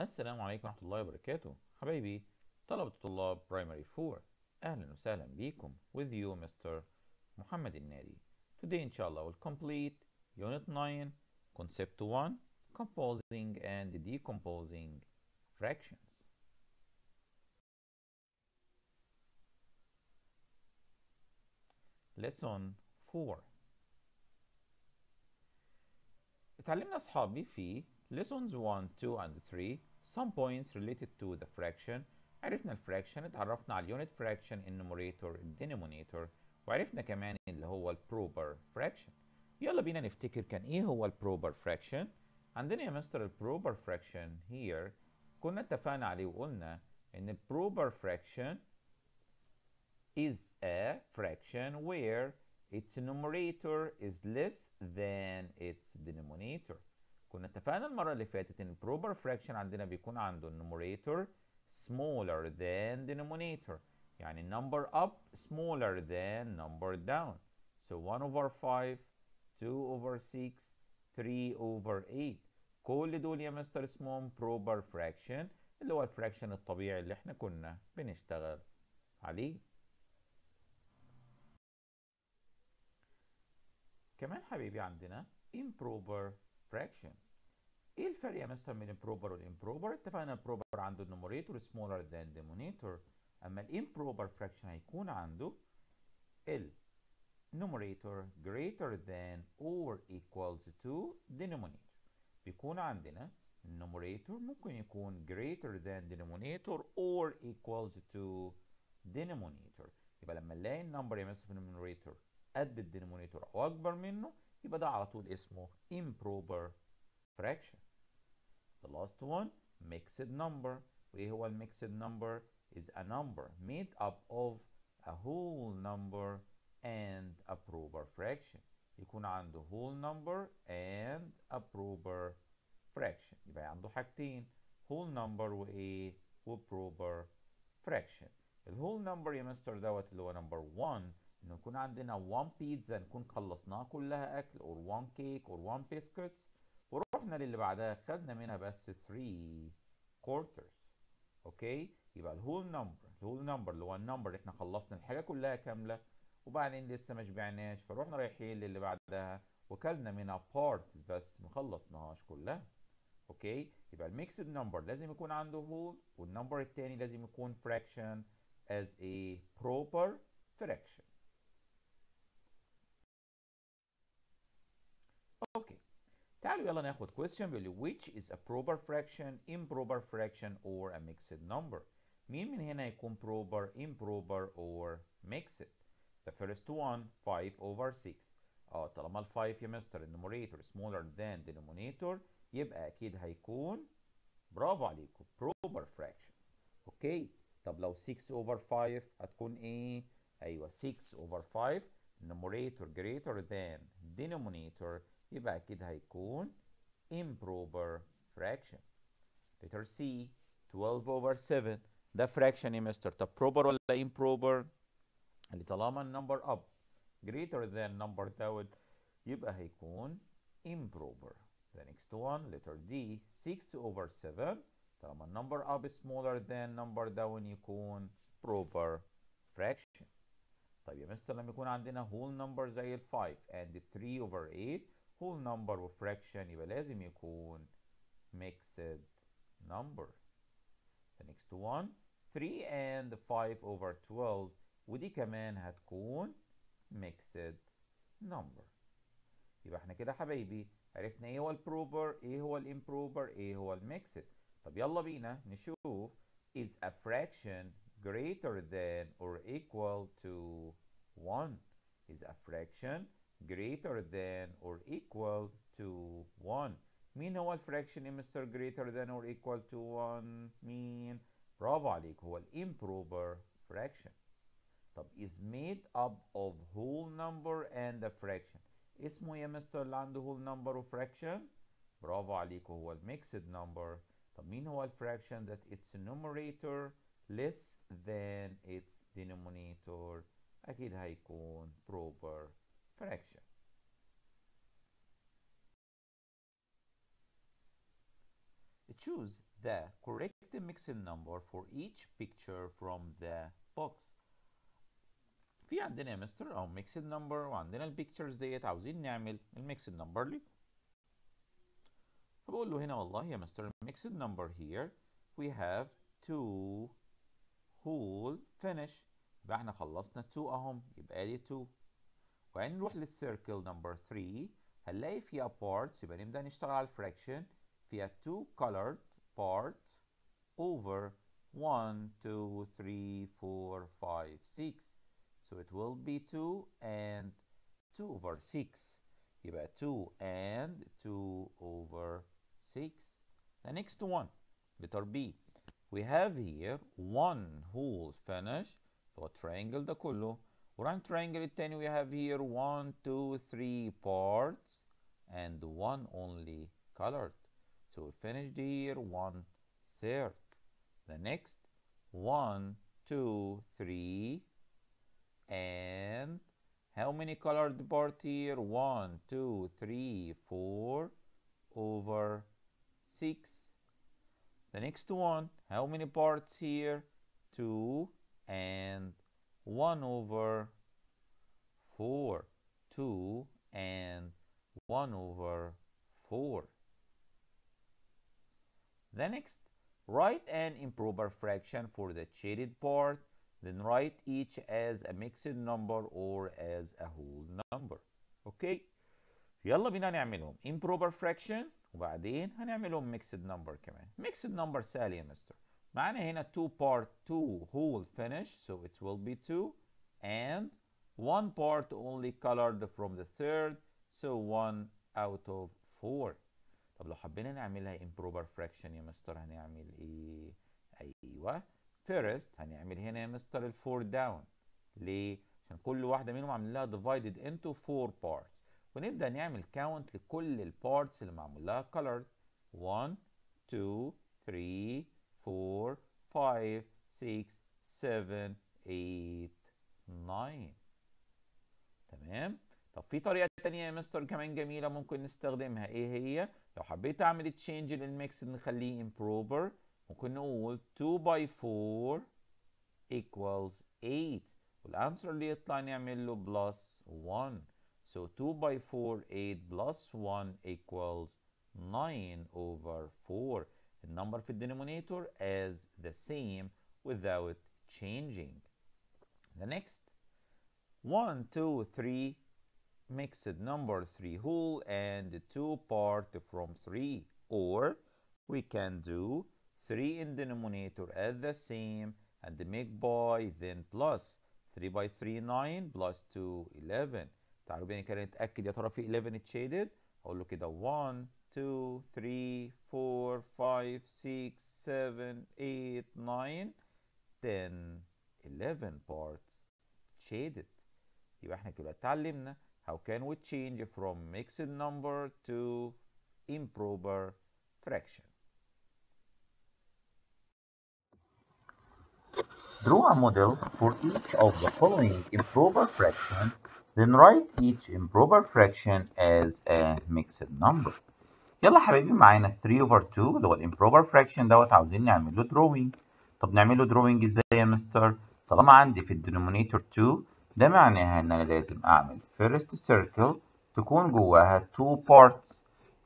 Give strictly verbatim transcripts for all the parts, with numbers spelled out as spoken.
السلام عليكم ورحمة الله وبركاته حبايبي طلبة الطلاب Primary four أهلا وسهلا بكم with you Mister Mohamed El-Nady. Today inshallah we'll complete Unit nine Concept one Composing and Decomposing Fractions. Lesson four اتعلمنا أصحابي في Lessons one, two, and three some points related to the fraction. عرفنا الفراكشن، اتعرفنا على اليونت فراكشن، النوميريتور، الدينومينيتور، وعرفنا كمان اللي هو البروبر فراكشن. يلا بينا نفتكر كان ايه هو البروبر فراكشن. عندنا يا مستر البروبر فراكشن here كنا اتفقنا عليه وقلنا ان البروبر فراكشن is a fraction where its numerator is less than its denominator. كنا اتفقنا المرة اللي فاتت ان proper fraction عندنا بيكون عنده numerator smaller than denominator. يعني number up smaller than number down. So one over five, two over six, three over eight. كل دول يا مستر اسمهم proper fraction اللي هو الفراكشن الطبيعي اللي احنا كنا بنشتغل عليه. كمان حبيبي عندنا improper fraction. ايه الفرق يا مستر بين البروبر والامبروبر؟ اتفقنا البروبر عنده النوميريتور سمولر ذان دينومينيتور، اما الامبروبر فراكشن هيكون عنده النوميريتور greater than or equals to denominator. بيكون عندنا النوميريتور ممكن يكون greater than denominator or equals to denominator. يبقى لما نلاقي النمبر يا مستر في النوميريتور قد الدينومينيتور او اكبر منه يبقى ده على طول اسمه improper fraction. The last one mixed number. وايه هو ال mixed number? Is a number made up of a whole number and a proper fraction. يكون عنده whole number and a proper fraction. يبقى عنده حاجتين whole number وايه و proper fraction. ال whole number يا مستر دوت اللي هو number one إنه يكون عندنا one بيتزا نكون خلصناها كلها أكل or one cake or one biscuits ورحنا للي بعدها خدنا منها بس three quarters. أوكي؟ يبقى ال whole number ال whole number اللي هو النمبر اللي إحنا خلصنا الحاجة كلها كاملة وبعدين لسه ما شبعناش فروحنا رايحين للي بعدها وكلنا منها parts بس ما خلصناهاش كلها. أوكي؟ يبقى ال mixed number لازم يكون عنده whole والنمبر التاني لازم يكون fraction as a proper fraction. اوكي تعالوا يلا ناخد question بيقول لي which is a proper fraction, improper fraction or a mixed number. مين من هنا يكون proper, improper or mixed؟ The first one five over six. اه طالما ال five يا مستر النوميريتور smaller than denominator يبقى اكيد هيكون برافو عليكم proper fraction. اوكي طب لو six over five هتكون ايه؟ ايوه six over five numerator greater than denominator يبقى أكيد هيكون improper fraction. Letter C twelve over seven ده fraction يا مستر. طب proper ولا improper؟ اللي طالما النمبر up greater than number down يبقى هيكون improper. The next one letter D six over seven طالما النمبر up smaller than number down يكون proper fraction. طيب يا مستر لما يكون عندنا whole number زي ال five and three over eight whole number و fraction يبقى لازم يكون mixed number. The next one three and five over twelve ودي كمان هتكون mixed number. يبقى احنا كده حبايبي عرفنا ايه هو البروبر ايه هو الامبروبر ايه هو الميكسد. طب يلا بينا نشوف is a fraction greater than or equal to one. Is a fraction greater than or equal to one. مين هو الفراكشن مستر greater than or equal to one؟ مين؟ برافو عليك هو الامبروبر fraction. طب is made up of whole number and a fraction. اسمه يا مستر اللي عنده whole number و fraction؟ برافو عليك هو الميكسد number. طب مين هو الفراكشن that its numerator less than its denominator؟ أكيد هيكون proper fraction. Choose the correct ميكسل number for each picture from the box. في عندنا مستر او ميكسل نمبر وعندنا البيكتشرز ديت عاوزين نعمل الميكسل نمبر ليه. فبقول له هنا والله يا مستر ميكسل نمبر here we have two whole finish. يبقى احنا خلصنا two اهم، يبقى دي two. وهنروح للسيركل نمبر three هنلاقي فيها parts، يبقى نبدا نشتغل على الفراكشن. فيها two colored parts over one, two, three, four, five, six. So it will be two and two over six. يبقى two and two over six. The next one, letter B. We have here one whole finish. So triangle ده كله. وران triangle التاني we have here one, two, three parts and one only colored. So we finished here one third. The next one, two, three. And how many colored part here? one, two, three, four over six. The next one, how many parts here? two and one over four. two and one over four. The next, write an improper fraction for the shaded part. Then write each as a mixed number or as a whole number. Okay. يلا بينا نعملهم improper fraction وبعدين هنعملهم mixed number كمان. mixed number سهل يا مستر. معانا هنا two part two whole finish, so it will be two, and one part only colored from the third, so one out of four. طب لو حبينا نعملها improper fraction يا مستر هنعمل ايه؟ ايوه First هنعمل هنا يا مستر الفور داون. ليه؟ عشان كل واحدة منهم عامل لها divided into four parts. ونبدأ نعمل count لكل البارتس اللي معمول لها colored. one, two, three, four, five, six, seven, eight, nine. تمام؟ طب في طريقة تانية يا مستر كمان جميلة ممكن نستخدمها. إيه هي؟ لو حبيت أعمل تشينج للميكس نخليه improper. ممكن نقول two by four equals eight. والأنسر اللي يطلع نعمل له plus one. So two by four, eight plus one equals nine over four. The number في denominator is the same without changing. The next one, two, three mixed number three whole and two part from three. Or we can do three in denominator as the same and make by then plus three by three nine plus two eleven. تعالوا بينا كده نتأكد يا ترى في eleven shaded. أقول له كده one, two, three, four, five, six, seven, eight, nine, ten, eleven parts shaded. يبقى احنا كده اتعلمنا how can we change from mixed number to improper fraction. Draw a model for each of the following improper fraction, then write each improper fraction as a mixed number. يلا حبايبي معانا three over two اللي هو الامبروبر فراكشن دوت عاوزين نعمل له دروينج. طب نعمل له دروينج ازاي يا مستر؟ طالما عندي في الدينومينيتور two ده معناها ان انا لازم اعمل فيرست سيركل تكون جواها two parts.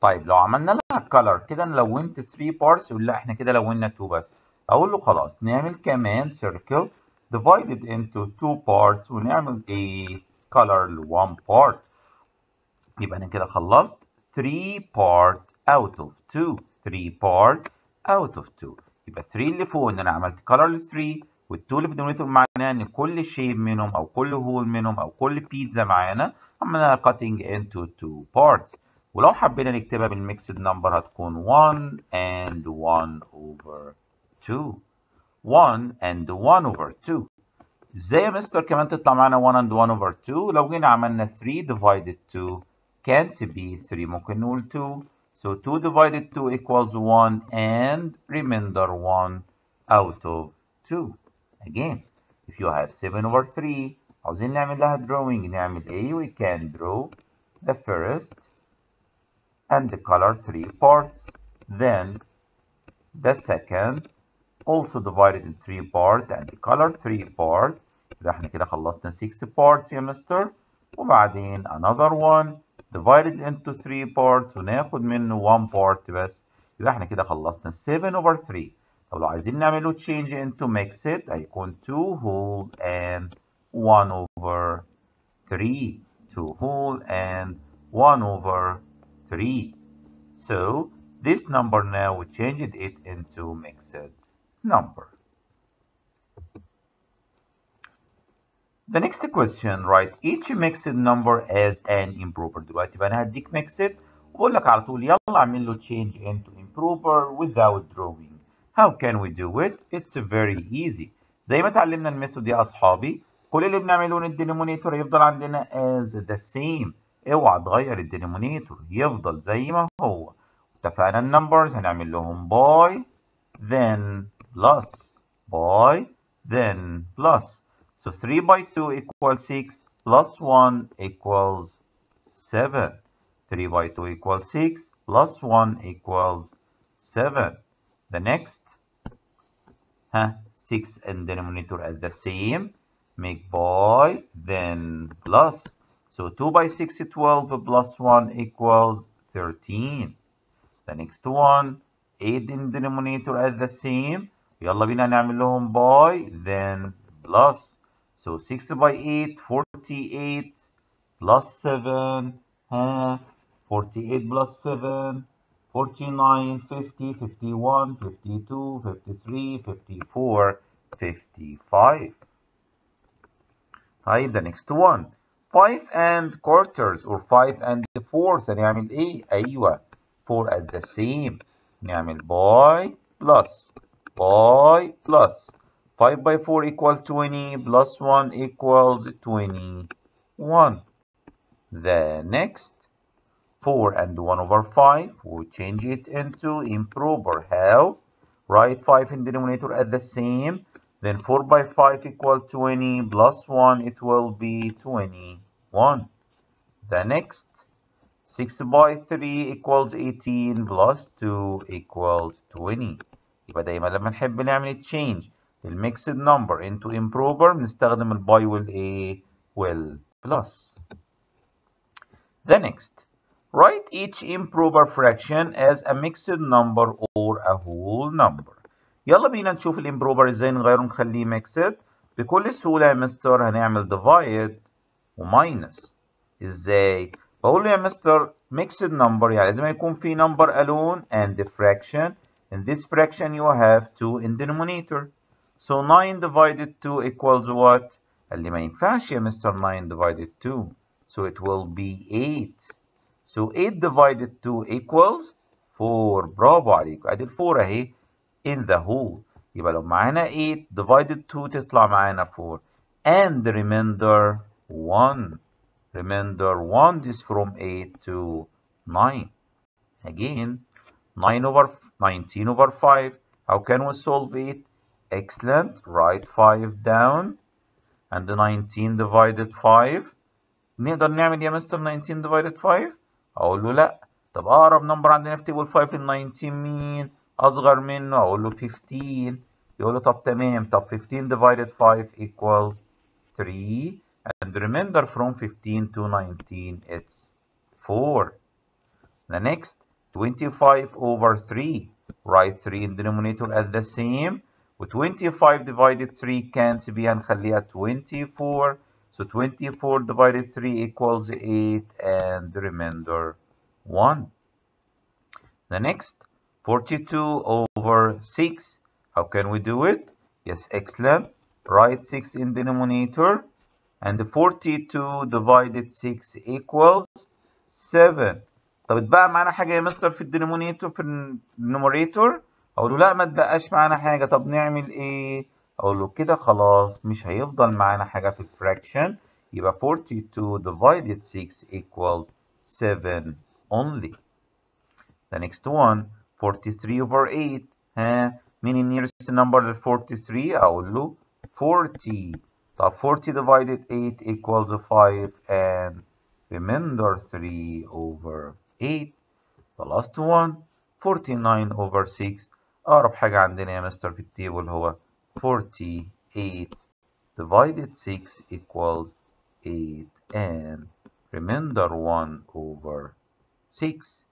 طيب لو عملنا لها كلر كده انا لونت three parts ولا احنا كده لونا two بس. اقول له خلاص نعمل كمان circle divided into two parts ونعمل a color ل one part. يبقى انا كده خلصت three part out of two. three part out of two. يبقى three اللي فوق ان انا عملت color ل three وال two اللي في الدينومينيتور معناه ان كل shape منهم او كل hole منهم او كل بيتزا معانا عملنا cutting into two parts. ولو حبينا نكتبها بالmixed number هتكون one and one over two. one and one over two. ازاي يا مستر كمان تطلع معانا one and one over two؟ لو جينا عملنا three divided two can't be three ممكن نقول two. So two divided two equals one and remainder one out of two. Again, if you have seven over three عاوزين نعمل لها drawing نعمل ايه؟ We can draw the first and the color three parts. Then The second also divided in three part and the color three part. يبقى احنا كده خلصنا six parts يا مستر. وبعدين another one divided into three parts وناخد منه one part بس. يبقى احنا كده خلصنا seven over three. طب لو عايزين نعمله change into mix it هيكون two whole and one over three. two whole and one over three. So this number now we changed it into mixed number. The next question, write each mixed number as an improper. دلوقتي بقى انا هديك mixed وبقول لك على طول يلا اعمل له change into improper without drawing. How can we do it? It's very easy. زي ما اتعلمنا الميثود يا اصحابي كل اللي بنعمله ان الدينومينيتور يفضل عندنا as the same. اوعى تغير الدينومينيتور يفضل زي ما هو. اتفقنا النمبرز هنعمل لهم باي then plus باي then plus. So three by two equals six plus one equals seven. three by two equals six plus one equals seven. The next huh, six and denominator are the same. Make by then plus. So two by six is twelve plus one equals thirteen. The next one eight in denominator are the same. يلا بينا نعمل لهم by then plus. So six by eight, forty-eight plus seven, huh? forty-eight plus seven, forty-nine, fifty, fifty-one, fifty-two, fifty-three, fifty-four, fifty-five. طيب the next one five and quarters or five and the fourths هنعمل ايه؟ ايوه four at the same نعمل by plus by plus. five by four equals twenty plus one equals twenty-one. The next four and one over five we'll change it into improper. How? Write five in denominator at the same. Then four by five equals twenty plus one it will be twenty-one. The next six by three equals eighteen plus two equals twenty. يبقى دايما لما نحب نعمل change الميكسد نمبر انتو امبروفر بنستخدم الباي والايه والبلس. The next write each improper fraction as a mixed number or a whole number. يلا بينا نشوف الامبروفر ازاي نغيره نخليه ميكسد. بكل سهوله يا مستر هنعمل ديفايد وماينس. ازاي؟ بقول له يا مستر ميكسد نمبر يعني لازم يكون في نمبر alone and a fraction. In this fraction you have two in denominator. So nine divided two equals what? اللي ما ينفعش يا مستر nine divided two. So it will be eight. So eight divided two equals four. برافو عليكم. ادي الفور اهي in the whole. يبقى لو معانا eight divided two تطلع معانا four. And the remainder one. Remainder one is from eight to nine. Again, nine over nineteen over five. How can we solve it? Excellent. Write five down and the nineteen divided five. نقدر نعمل يا مستر nineteen divided five؟ أقول له لأ. طب أقرب نمبر عندنا في تيبل five لل nineteen مين؟ أصغر منه أقول له fifteen. يقول له طب تمام. طب fifteen divided five equals three and the remainder from fifteen to nineteen it's four. The next twenty-five over three. Write three in denominator at the same. twenty-five divided three can't be هنخليها twenty-four. So twenty-four divided three equals eight and the remainder one. The next forty-two over six. How can we do it? Yes, excellent. Write six in denominator and forty-two divided six equals seven. طب اتبقى معانا حاجة يا مستر في الدينومينيتور في النوميريتور؟ أقول له لا ما اتبقاش معانا حاجة. طب نعمل إيه؟ أقول له كده خلاص مش هيفضل معانا حاجة في الفراكشن. يبقى forty-two divided six equals seven only. The next one forty-three over eight. ها مين ال nearest number لل forty-three؟ أقول له forty. طب forty divided eight equals five and remainder three over eight. The last one forty-nine over six. أقرب حاجة عندنا يا مستر في التيبل هو forty-eight divided six equals eight and remainder one over six.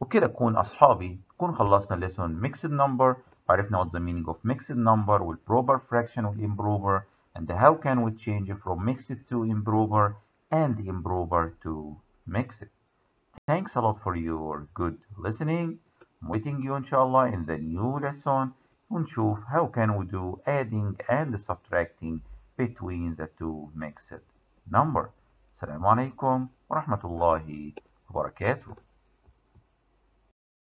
وبكده أكون أصحابي نكون خلصنا lesson mixed number. عرفنا what the meaning of mixed number والproper fraction والimproper and how can we change from mixed to improper and improper to mixed. Thanks a lot for your good listening. I'm waiting you inshallah in the new lesson ونشوف how can we do adding and subtracting between the two mixed number. Assalamu alaikum wa rahmatullahi wa barakatuh.